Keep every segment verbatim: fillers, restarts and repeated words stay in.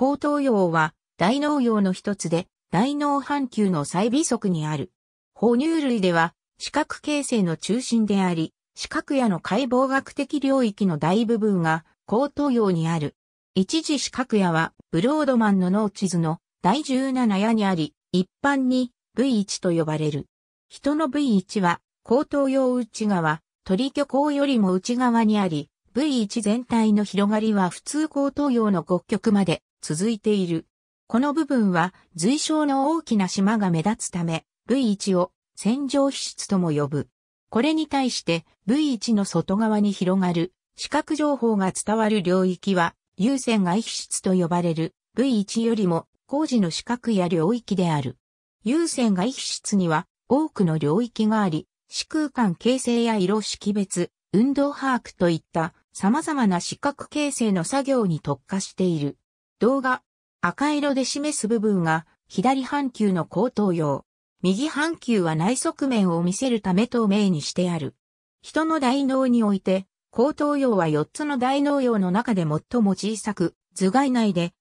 江東洋は大農洋の一つで大農半球の最尾側にある。哺乳類では視覚形成の中心であり、視覚野の解剖学的領域の大部分が江東洋にある。一次視覚野はブロードマンの農地図のだいじゅうななやにあり、一般に ブイワン と呼ばれる。人の ブイワン は江東洋内側、鳥漁港よりも内側にあり、ブイワン 全体の広がりは普通江東洋の極極まで続いている。この部分は随小の大きな島が目立つため、ブイワン を線状皮質とも呼ぶ。これに対して ブイワン の外側に広がる視覚情報が伝わる領域は有線外皮質と呼ばれる ブイワン よりも工事の視覚や領域である。有線外皮質には多くの領域があり、視空間形成や色識別、運動把握といった様々な視覚形成の作業に特化している。動画、赤色で示す部分が左半球の江東洋。右半球は内側面を見せるため透明にしてある。人の大脳において、江東洋はよっつの大脳洋の中で最も小さく、頭蓋内で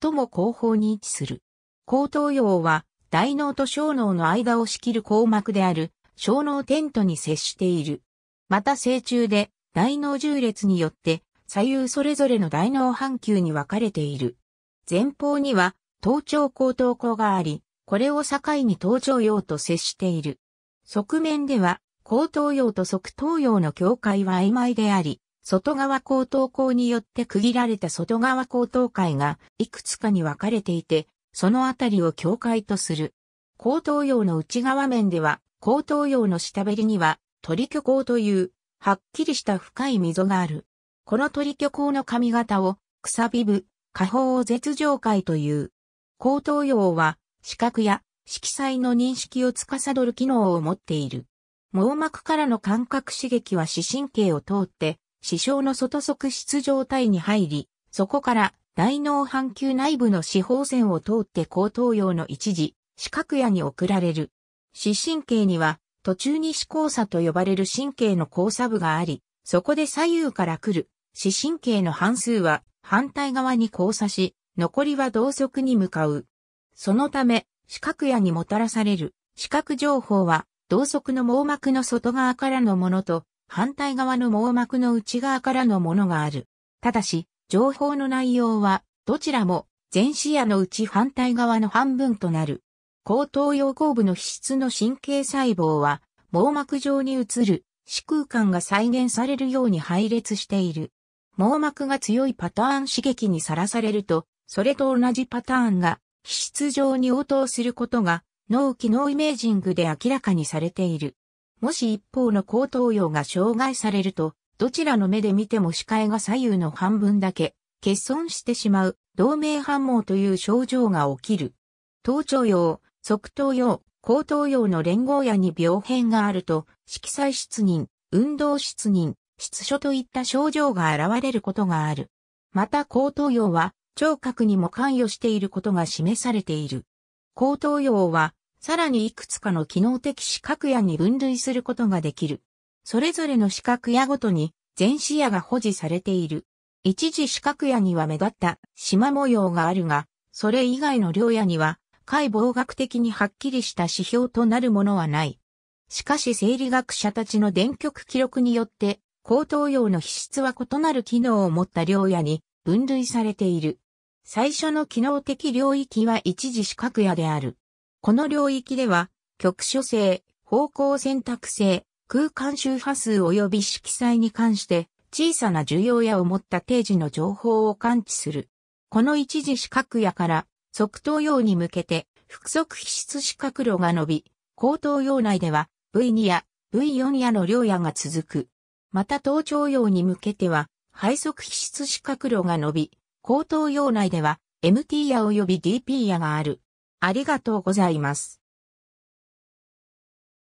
最も後方に位置する。江東洋は大脳と小脳の間を仕切る硬膜である小脳テントに接している。また正中で大脳縦列によって左右それぞれの大脳半球に分かれている。前方には頭頂江東湖があり、これを境に頭頂洋と接している。側面では、江東洋と側東洋の境界は曖昧であり、外側江東湖によって区切られた外側江東海がいくつかに分かれていて、そのあたりを境界とする。江東洋の内側面では、江東洋の下べりには、鳥漁港という、はっきりした深い溝がある。この鳥漁港の上方を、くさびぶ、下方を舌状海という。江東洋は、視覚や色彩の認識を司る機能を持っている。網膜からの感覚刺激は視神経を通って、視床の外側質状態に入り、そこから大脳半球内部の視方線を通って江東洋の一次視覚野に送られる。視神経には途中に視交差と呼ばれる神経の交差部があり、そこで左右から来る視神経の半数は反対側に交差し、残りは同側に向かう。そのため、視覚野にもたらされる視覚情報は、同側の網膜の外側からのものと、反対側の網膜の内側からのものがある。ただし、情報の内容は、どちらも、全視野のうち反対側の半分となる。後頭葉後部の皮質の神経細胞は、網膜上に映る視空間が再現されるように配列している。網膜が強いパターン刺激にさらされると、それと同じパターンが、皮質上に応答することが脳機能イメージングで明らかにされている。もし一方の後頭葉が障害されると、どちらの目で見ても視界が左右の半分だけ欠損してしまう同名反盲という症状が起きる。頭頂葉、側頭葉、後頭葉の連合野に病変があると、色彩失認、運動失認、失所といった症状が現れることがある。また後頭葉は、聴覚にも関与していることが示されている。江東洋は、さらにいくつかの機能的視覚野に分類することができる。それぞれの視覚野ごとに、全視野が保持されている。一次視覚野には目立った縞模様があるが、それ以外の両野には、解剖学的にはっきりした指標となるものはない。しかし生理学者たちの電極記録によって、江東洋の皮質は異なる機能を持った両野に分類されている。最初の機能的領域は一次視覚野である。この領域では、局所性、方向選択性、空間周波数及び色彩に関して、小さな受容野を持った定時の情報を感知する。この一次視覚野から、側頭葉に向けて、腹側皮質視覚路が伸び、後頭葉内では、ブイツー や ブイフォー やの両野が続く。また頭頂葉に向けては、背側皮質視覚路が伸び、江東洋内では エムティー や及び ディーピー やがある。ありがとうございます。